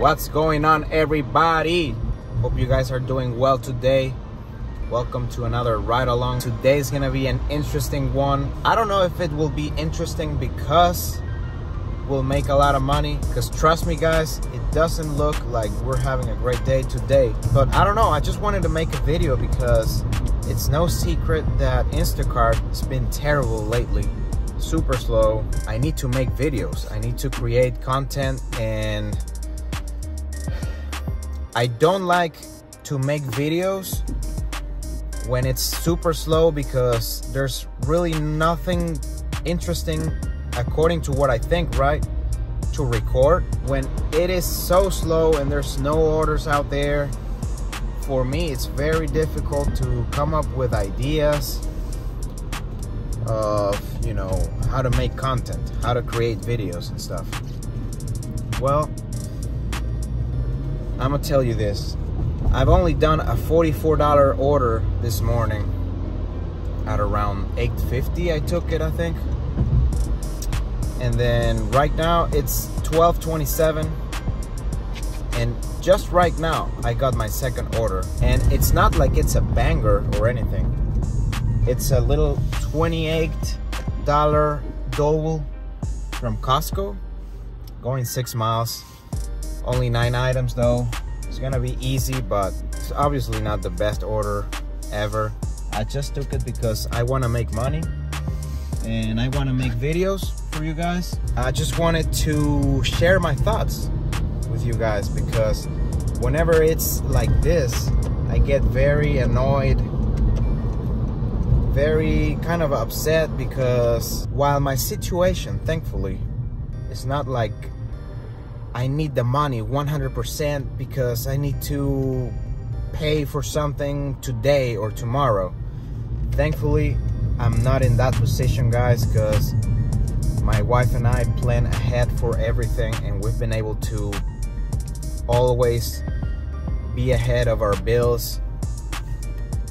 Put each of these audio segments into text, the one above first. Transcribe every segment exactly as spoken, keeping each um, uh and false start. What's going on, everybody? Hope you guys are doing well today. Welcome to another ride along. Today's gonna be an interesting one. I don't know if it will be interesting because we'll make a lot of money, because trust me guys, it doesn't look like we're having a great day today. But I don't know, I just wanted to make a video because it's no secret that Instacart has been terrible lately. Super slow. I need to make videos. I need to create content, and I don't like to make videos when it's super slow because there's really nothing interesting, according to what I think, right, to record. When it is so slow and there's no orders out there, for me it's very difficult to come up with ideas of, you know, how to make content, how to create videos and stuff. Well, I'm gonna tell you this. I've only done a forty-four dollar order this morning at around eight fifty. I took it, I think. And then right now it's twelve twenty-seven, and just right now I got my second order, and it's not like it's a banger or anything. It's a little twenty-eight dollar dole from Costco, going six miles, only nine items though. It's gonna be easy, but it's obviously not the best order ever. I just took it because I want to make money and I want to make videos for you guys. I just wanted to share my thoughts with you guys because whenever it's like this, I get very annoyed, very kind of upset, because while my situation, thankfully, is not like I need the money one hundred percent because I need to pay for something today or tomorrow. Thankfully, I'm not in that position, guys, because my wife and I plan ahead for everything, and we've been able to always be ahead of our bills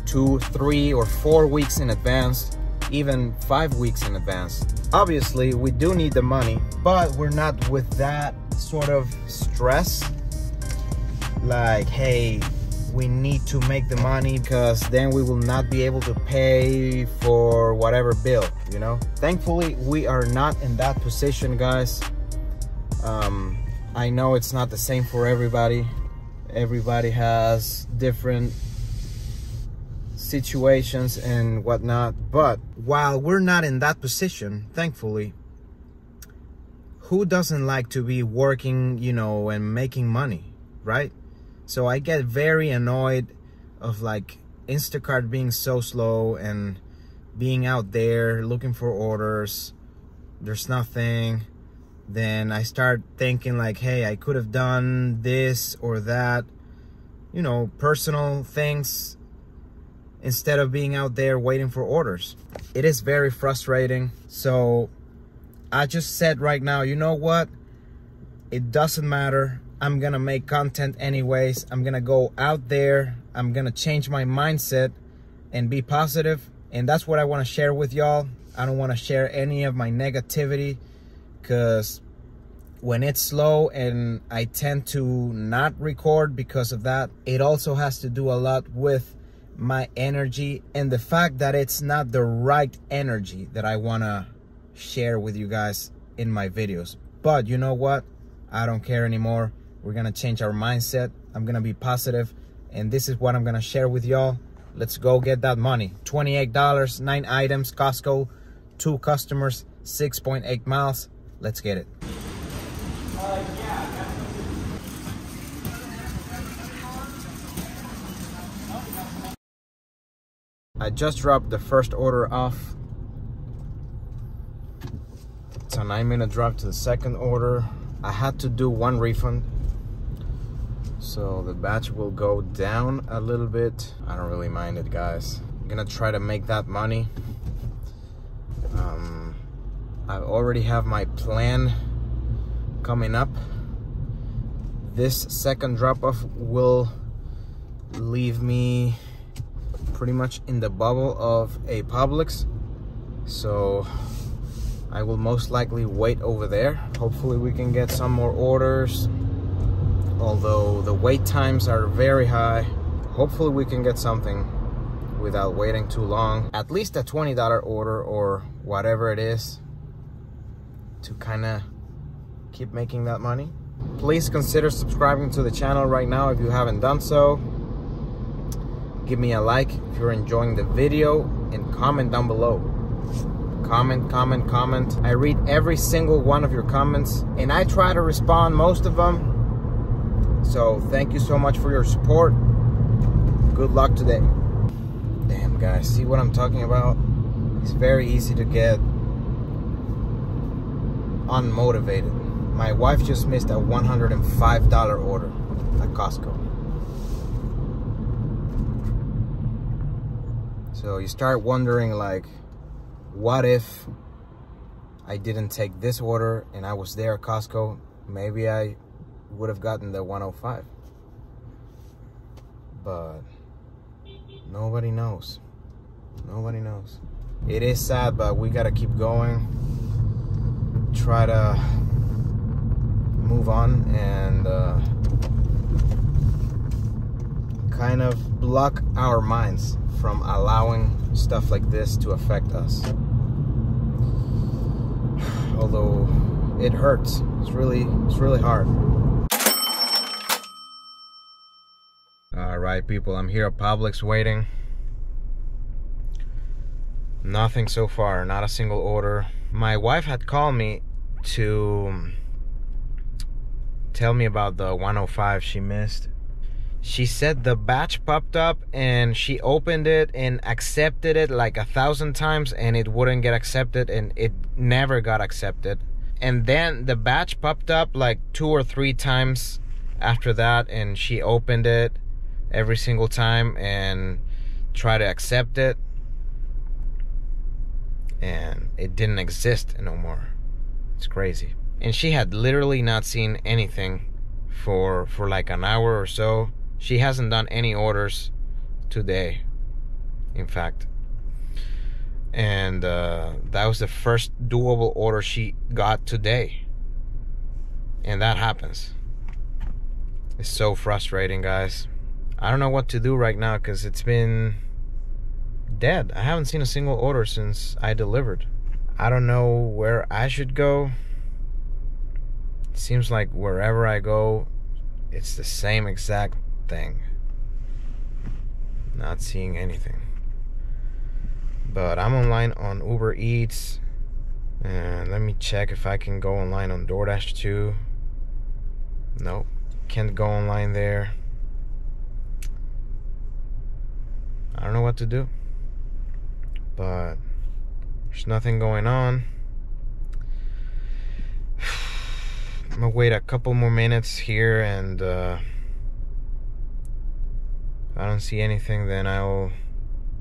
two, three, or four weeks in advance, even five weeks in advance. Obviously, we do need the money, but we're not with that sort of stress, like, hey, we need to make the money because then we will not be able to pay for whatever bill, you know. Thankfully, we are not in that position, guys. um I know it's not the same for everybody. Everybody has different situations and whatnot, but while we're not in that position, thankfully, who doesn't like to be working, you know, and making money, right? So I get very annoyed of like Instacart being so slow and being out there looking for orders. There's nothing. Then I start thinking like, hey, I could have done this or that, you know, personal things, instead of being out there waiting for orders. It is very frustrating. So I just said right now, you know what? It doesn't matter. I'm gonna make content anyways. I'm gonna go out there. I'm gonna change my mindset and be positive. And that's what I wanna share with y'all. I don't wanna share any of my negativity, because when it's slow and I tend to not record because of that, it also has to do a lot with my energy and the fact that it's not the right energy that I wanna share with you guys in my videos. But you know what? I don't care anymore. We're gonna change our mindset. I'm gonna be positive, and this is what I'm gonna share with y'all. Let's go get that money. twenty-eight dollars, nine items, Costco, two customers, six point eight miles. Let's get it. Uh, yeah. I just dropped the first order off. It's a nine minute drive to the second order. I had to do one refund, so the batch will go down a little bit. I don't really mind it, guys. I'm gonna try to make that money. Um, I already have my plan coming up. This second drop-off will leave me pretty much in the bubble of a Publix, so I will most likely wait over there. Hopefully we can get some more orders. although the wait times are very high. Hopefully we can get something without waiting too long. At least a twenty dollar order or whatever it is to kind of keep making that money. Please consider subscribing to the channel right now if you haven't done so. Give me a like if you're enjoying the video and comment down below. Comment, comment, comment. I read every single one of your comments and I try to respond most of them. So thank you so much for your support. Good luck today. Damn guys, see what I'm talking about? It's very easy to get unmotivated. My wife just missed a one hundred five dollar order at Costco. So you start wondering like, what if I didn't take this order and I was there at Costco? Maybe I would have gotten the one oh five. But nobody knows. Nobody knows. It is sad, but we gotta keep going. Try to move on and uh, kind of block our minds from allowing stuff like this to affect us. Although it hurts, it's really, it's really hard. All right, people, I'm here at Publix waiting. Nothing so far, not a single order. My wife had called me to tell me about the one oh five she missed. She said the batch popped up and she opened it and accepted it like a thousand times and it wouldn't get accepted and it never got accepted. And then the batch popped up like two or three times after that and she opened it every single time and tried to accept it. And it didn't exist no more. It's crazy. And she had literally not seen anything for for like an hour or so. She hasn't done any orders today, in fact. And uh, that was the first doable order she got today. And that happens. It's so frustrating, guys. I don't know what to do right now because it's been dead. I haven't seen a single order since I delivered. I don't know where I should go. Seems like wherever I go, it's the same exact thing. Not seeing anything. But I'm online on Uber Eats. And let me check if I can go online on DoorDash too. Nope. Can't go online there. I don't know what to do. But there's nothing going on. I'm gonna wait a couple more minutes here and uh, if I don't see anything, then I'll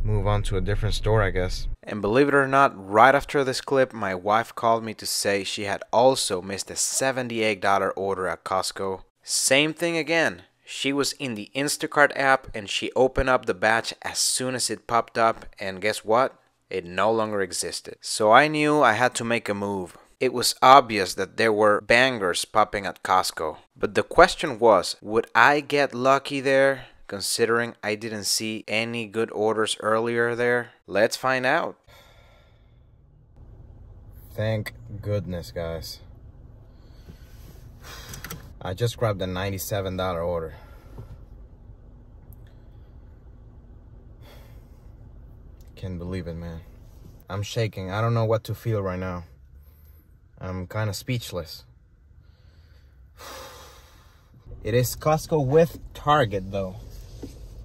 move on to a different store, I guess. And believe it or not, right after this clip, my wife called me to say she had also missed a seventy-eight dollar order at Costco. Same thing again. She was in the Instacart app and she opened up the batch as soon as it popped up and guess what? It no longer existed. So I knew I had to make a move. It was obvious that there were bangers popping at Costco. But the question was, would I get lucky there, considering I didn't see any good orders earlier there? Let's find out. Thank goodness, guys. I just grabbed a ninety-seven dollar order. Can't believe it, man. I'm shaking. I don't know what to feel right now. I'm kind of speechless. It is Costco with Target though.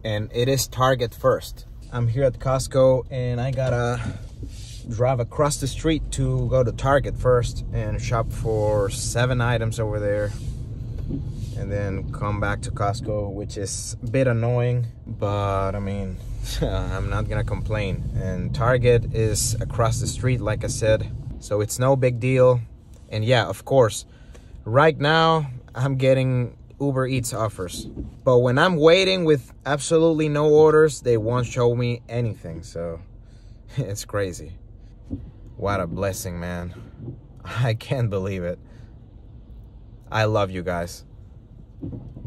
And it is Target first. I'm here at Costco and I gotta drive across the street to go to Target first and shop for seven items over there. And then come back to Costco, which is a bit annoying, but I mean, I'm not gonna complain. And Target is across the street, like I said. So it's no big deal. And yeah, of course, right now I'm getting Uber Eats offers. But when I'm waiting with absolutely no orders, they won't show me anything. So it's crazy. What a blessing, man. I can't believe it. I love you guys.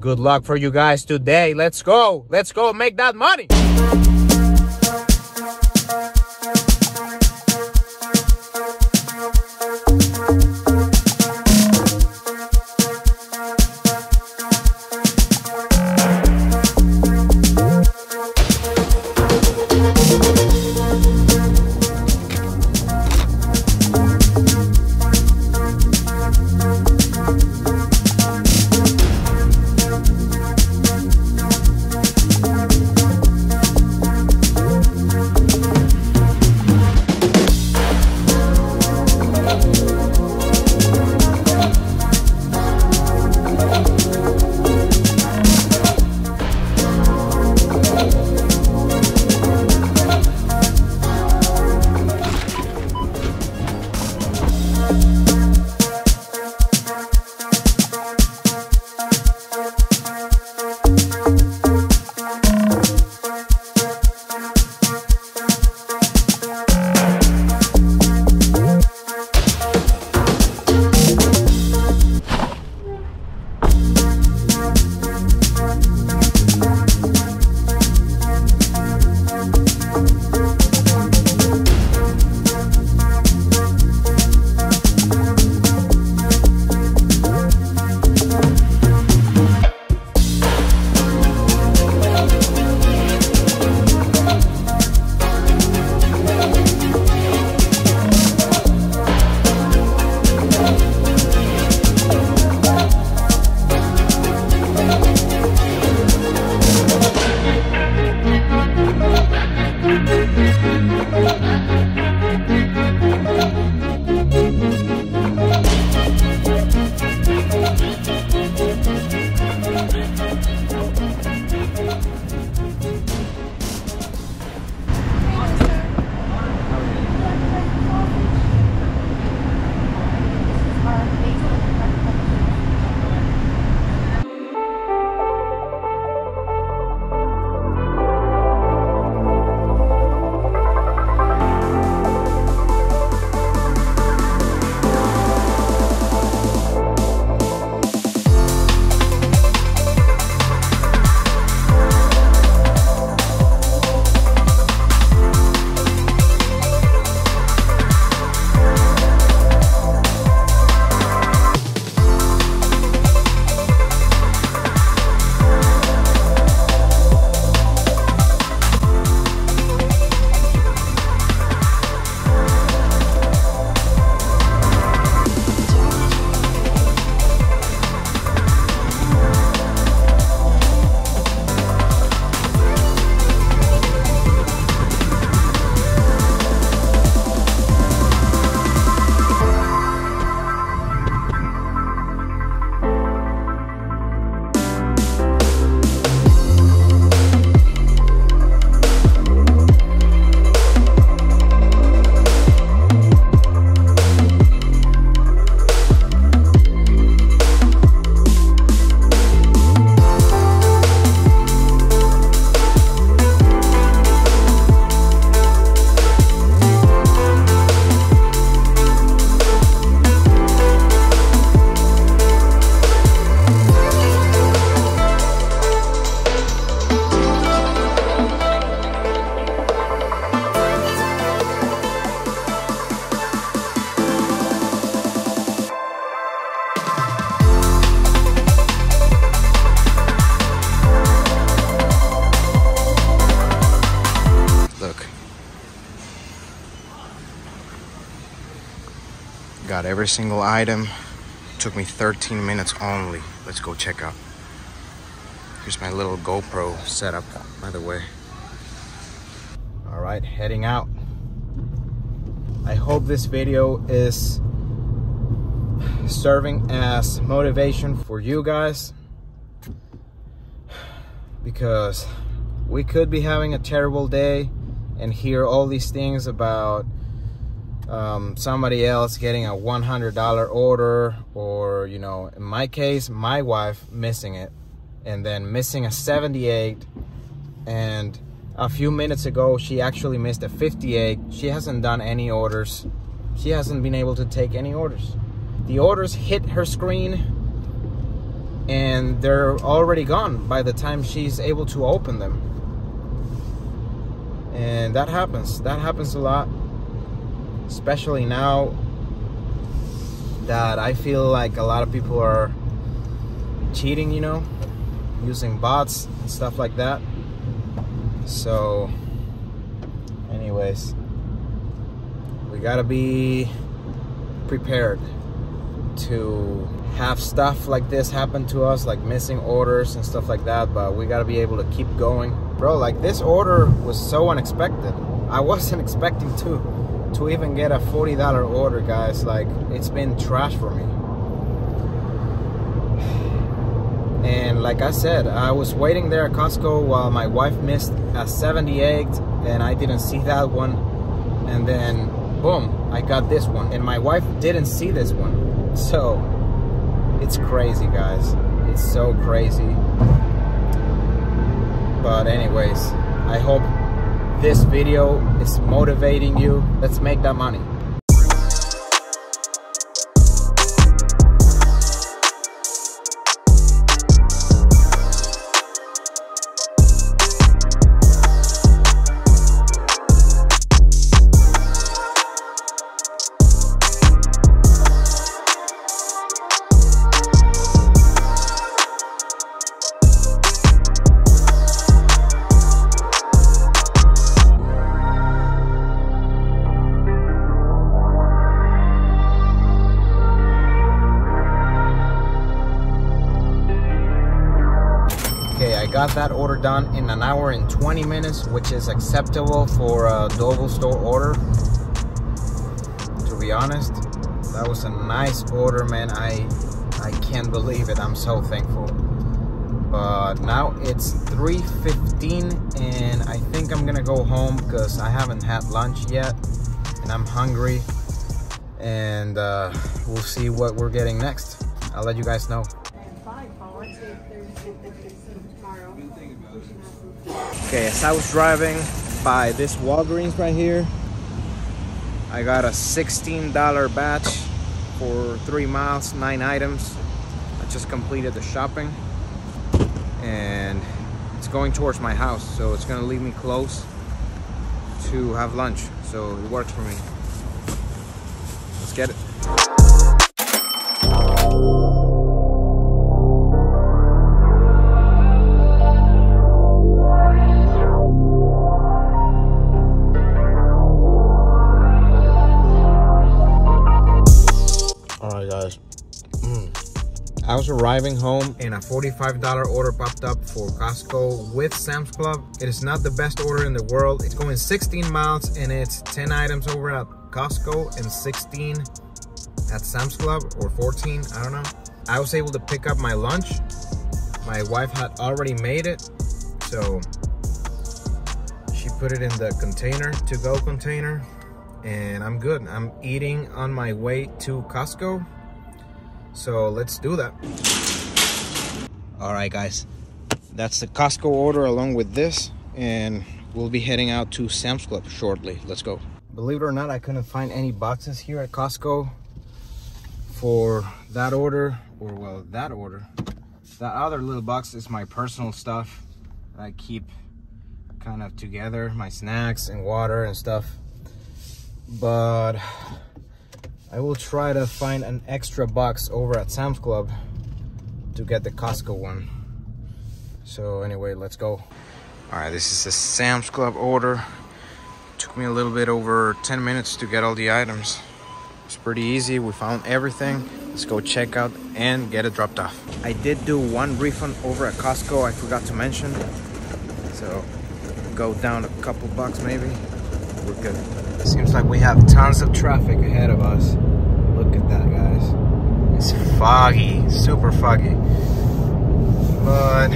Good luck for you guys today. Let's go. Let's go make that money. Got every single item. Took me thirteen minutes only. Let's go check out. Here's my little GoPro setup, by the way. All right, heading out. I hope this video is serving as motivation for you guys, because we could be having a terrible day and hear all these things about Um, somebody else getting a one hundred dollar order, or, you know, in my case, my wife missing it and then missing a seventy-eight, and a few minutes ago she actually missed a fifty-eight. She hasn't done any orders. She hasn't been able to take any orders. The orders hit her screen and they're already gone by the time she's able to open them. And that happens. That happens a lot, especially now that I feel like a lot of people are cheating, you know, using bots and stuff like that. So, anyways, we gotta be prepared to have stuff like this happen to us, like missing orders and stuff like that, but we gotta be able to keep going. Bro, like this order was so unexpected. I wasn't expecting to to even get a forty dollar order, guys. Like, it's been trash for me. And like I said, I was waiting there at Costco while my wife missed a seventy-eight, and I didn't see that one. And then, boom, I got this one. And my wife didn't see this one. So, it's crazy, guys. It's so crazy. But anyways, I hope this video is motivating you. Let's make that money. Got that order done in an hour and twenty minutes, which is acceptable for a double store order. To be honest, that was a nice order, man. I I can't believe it. I'm so thankful. But now it's three fifteen, and I think I'm gonna go home because I haven't had lunch yet, and I'm hungry. And uh, we'll see what we're getting next. I'll let you guys know. Okay, as I was driving by this Walgreens right here, I got a sixteen dollar batch for three miles, nine items. I just completed the shopping, and it's going towards my house, so it's gonna leave me close to have lunch. So it works for me. Let's get it. I was arriving home and a forty-five dollar order popped up for Costco with Sam's Club. It is not the best order in the world. It's going sixteen miles, and it's ten items over at Costco and sixteen at Sam's Club, or fourteen, I don't know. I was able to pick up my lunch. My wife had already made it, so she put it in the container, to-go container, and I'm good. I'm eating on my way to Costco. So let's do that. All right, guys, that's the Costco order along with this, and we'll be heading out to Sam's Club shortly. Let's go. Believe it or not, I couldn't find any boxes here at Costco for that order, or well, that order. That other little box is my personal stuff that I keep kind of together, my snacks and water and stuff. But I will try to find an extra box over at Sam's Club to get the Costco one. So anyway, let's go. All right, this is a Sam's Club order. Took me a little bit over ten minutes to get all the items. It's pretty easy, we found everything. Let's go check out and get it dropped off. I did do one refund over at Costco, I forgot to mention. So go down a couple bucks maybe, we're good. Seems like we have tons of traffic ahead of us. Look at that, guys. It's foggy, super foggy. But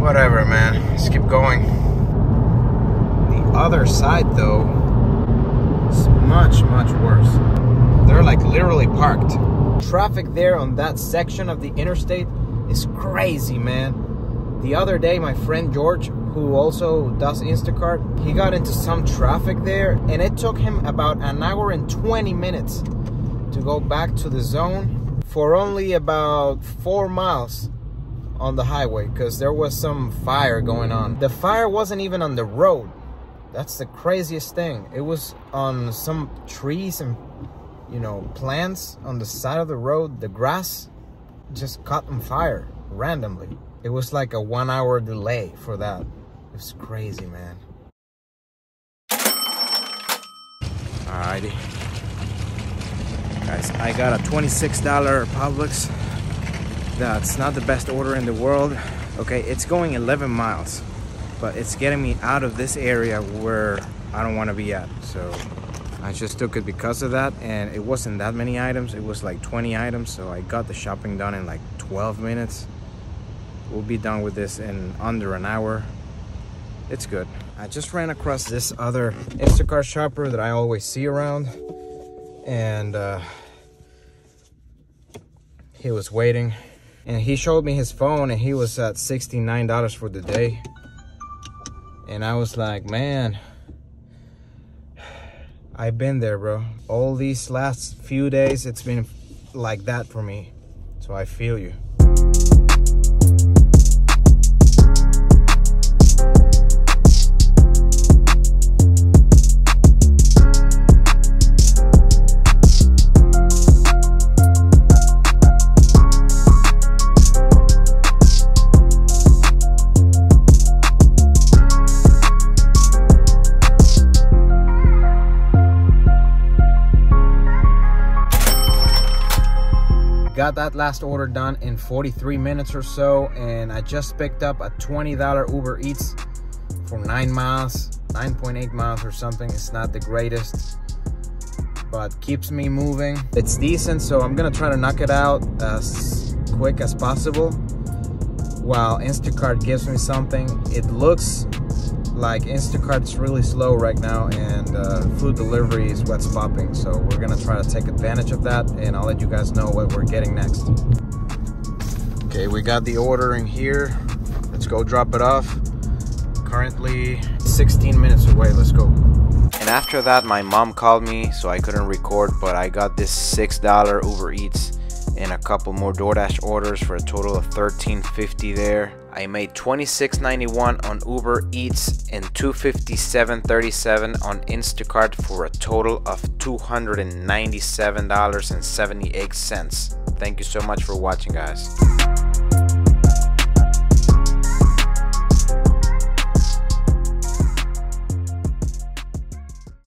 whatever, man. Let's keep going. The other side, though, is much, much worse. They're like literally parked. Traffic there on that section of the interstate is crazy, man. The other day, my friend George, who also does Instacart, he got into some traffic there, and it took him about an hour and twenty minutes to go back to the zone for only about four miles on the highway because there was some fire going on. The fire wasn't even on the road. That's the craziest thing. It was on some trees and, you know, plants on the side of the road. The grass just caught on fire randomly. It was like a one hour delay for that. It was crazy, man. Alrighty. Guys, I got a twenty-six dollar Publix. That's not the best order in the world. Okay, it's going eleven miles, but it's getting me out of this area where I don't want to be at. So I just took it because of that, and it wasn't that many items. It was like twenty items, so I got the shopping done in like twelve minutes. We'll be done with this in under an hour. It's good. I just ran across this other Instacart shopper that I always see around, and uh, he was waiting, and he showed me his phone, and he was at sixty-nine dollars for the day, and I was like, man, I've been there, bro. All these last few days, it's been like that for me, so I feel you. Got that last order done in forty-three minutes or so, and I just picked up a twenty dollar Uber Eats for nine miles, nine point eight miles or something. It's not the greatest, but keeps me moving. It's decent, so I'm gonna try to knock it out as quick as possible while Instacart gives me something. It looks like Instacart's really slow right now, and uh, food delivery is what's popping, so we're gonna try to take advantage of that, and I'll let you guys know what we're getting next. Okay, we got the order in here. Let's go drop it off. Currently sixteen minutes away. Let's go. And after that, my mom called me, so I couldn't record, but I got this six dollar Uber Eats and a couple more DoorDash orders for a total of thirteen fifty there. I made twenty-six ninety-one on Uber Eats and two fifty-seven thirty-seven on Instacart for a total of two hundred ninety-seven dollars and seventy-eight cents. Thank you so much for watching, guys.